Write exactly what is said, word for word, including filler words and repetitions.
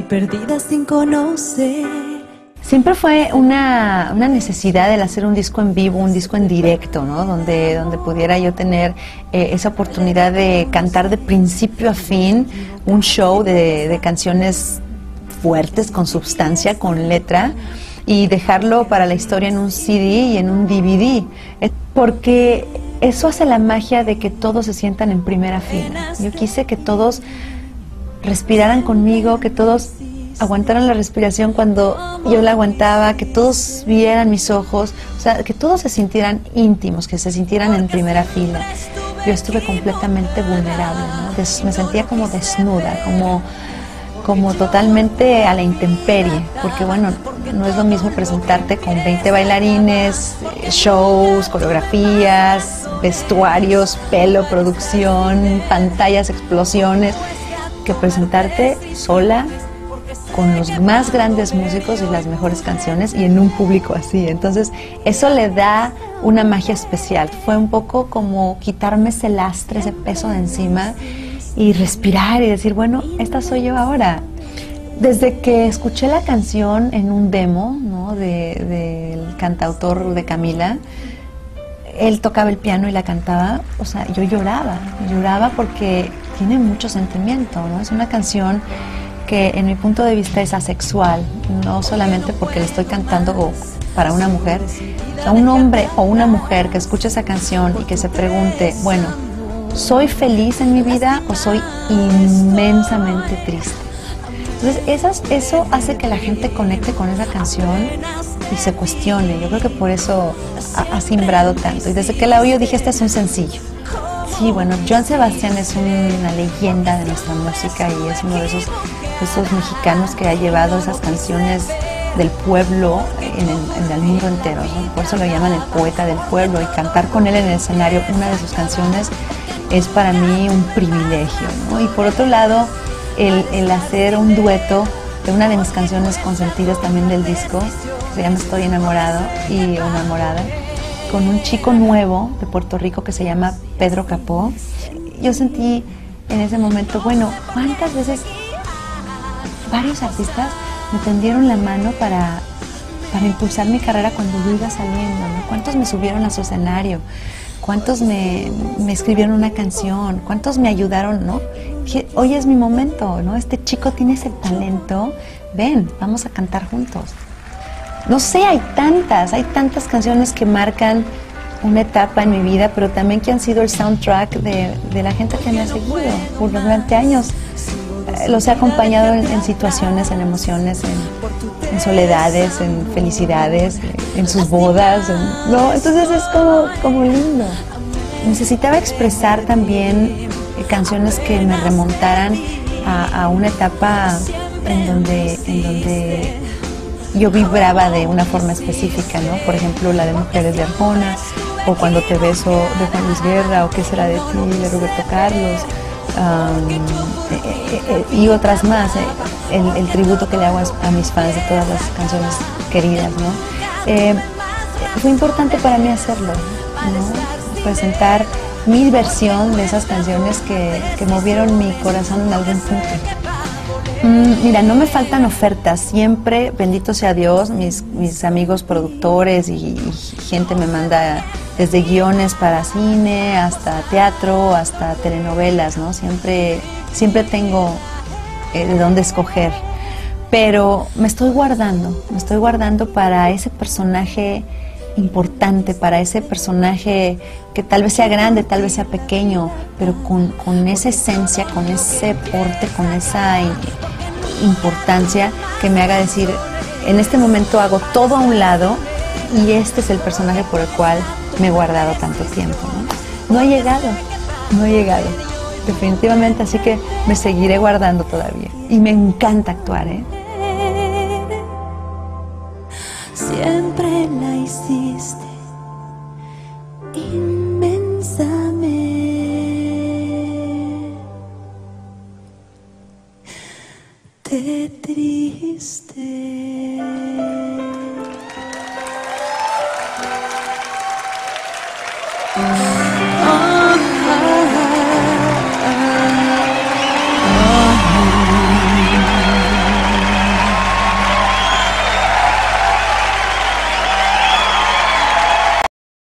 y perdida sin conocer. Siempre fue una, una necesidad el hacer un disco en vivo, un disco en directo, ¿no? Donde, donde pudiera yo tener eh, esa oportunidad de cantar de principio a fin un show de, de canciones fuertes, con substancia, con letra, y dejarlo para la historia en un C D y en un D V D, porque eso hace la magia de que todos se sientan en primera fila. Yo quise que todos respiraran conmigo, que todos aguantaran la respiración cuando yo la aguantaba, que todos vieran mis ojos, o sea, que todos se sintieran íntimos, que se sintieran en primera fila. Yo estuve completamente vulnerable, ¿no? Des- me sentía como desnuda, como... como totalmente a la intemperie, porque bueno, no es lo mismo presentarte con veinte bailarines, shows, coreografías, vestuarios, pelo, producción, pantallas, explosiones, que presentarte sola con los más grandes músicos y las mejores canciones y en un público así. Entonces eso le da una magia especial. Fue un poco como quitarme ese lastre, ese peso de encima, y respirar y decir, bueno, esta soy yo ahora. Desde que escuché la canción en un demo, ¿no?, del de, de cantautor de Camila, él tocaba el piano y la cantaba, o sea, yo lloraba, lloraba porque tiene mucho sentimiento, ¿no? Es una canción que en mi punto de vista es asexual, no solamente porque le estoy cantando para una mujer. A un hombre o una mujer que escuche esa canción y que se pregunte, bueno, ¿soy feliz en mi vida o soy inmensamente triste? Entonces esas, eso hace que la gente conecte con esa canción y se cuestione. Yo creo que por eso ha, ha simbrado tanto. Y desde que la oí yo dije, este es un sencillo. Sí, bueno, Joan Sebastián es una leyenda de nuestra música y es uno de esos, esos mexicanos que ha llevado esas canciones del pueblo en el, en el mundo entero, ¿no? Por eso lo llaman el poeta del pueblo, y cantar con él en el escenario una de sus canciones es para mí un privilegio, ¿no? Y por otro lado, el, el hacer un dueto de una de mis canciones consentidas también del disco, que se llama Estoy Enamorado y Enamorada, con un chico nuevo de Puerto Rico que se llama Pedro Capó. Yo sentí en ese momento, bueno, ¿cuántas veces varios artistas me tendieron la mano para, para impulsar mi carrera cuando yo iba saliendo, ¿no? ¿Cuántos me subieron a su escenario? ¿Cuántos me, me escribieron una canción? ¿Cuántos me ayudaron, no? Que hoy es mi momento, ¿no? Este chico tiene ese talento. Ven, vamos a cantar juntos. No sé, hay tantas, hay tantas canciones que marcan una etapa en mi vida, pero también que han sido el soundtrack de, de la gente que me ha seguido por durante años. Los he acompañado en, en situaciones, en emociones, en, en soledades, en felicidades, en, en sus bodas, en, ¿no? Entonces es como, como lindo. Necesitaba expresar también canciones que me remontaran a, a una etapa en donde, en donde yo vibraba de una forma específica, ¿no? Por ejemplo, la de Mujeres de Arjona, o Cuando te beso, de Juan Luis Guerra, o ¿Qué será de ti?, de Roberto Carlos. Um, eh, eh, eh, y otras más, eh, el, el tributo que le hago a, a mis fans de todas las canciones queridas, ¿no? Eh, fue importante para mí hacerlo, ¿no? Presentar mi versión de esas canciones que, que movieron mi corazón en algún punto. Mm, mira, no me faltan ofertas, siempre, bendito sea Dios, mis, mis amigos productores y, y gente me manda desde guiones para cine, hasta teatro, hasta telenovelas, ¿no? Siempre, siempre tengo eh, de dónde escoger. Pero me estoy guardando, me estoy guardando para ese personaje importante, para ese personaje que tal vez sea grande, tal vez sea pequeño, pero con, con esa esencia, con ese porte, con esa importancia que me haga decir, en este momento hago todo a un lado y este es el personaje por el cual me he guardado tanto tiempo, ¿no? No he llegado, no he llegado, definitivamente, así que me seguiré guardando todavía. Y me encanta actuar, ¿eh? Siempre la hiciste inmensamente triste. Thank you.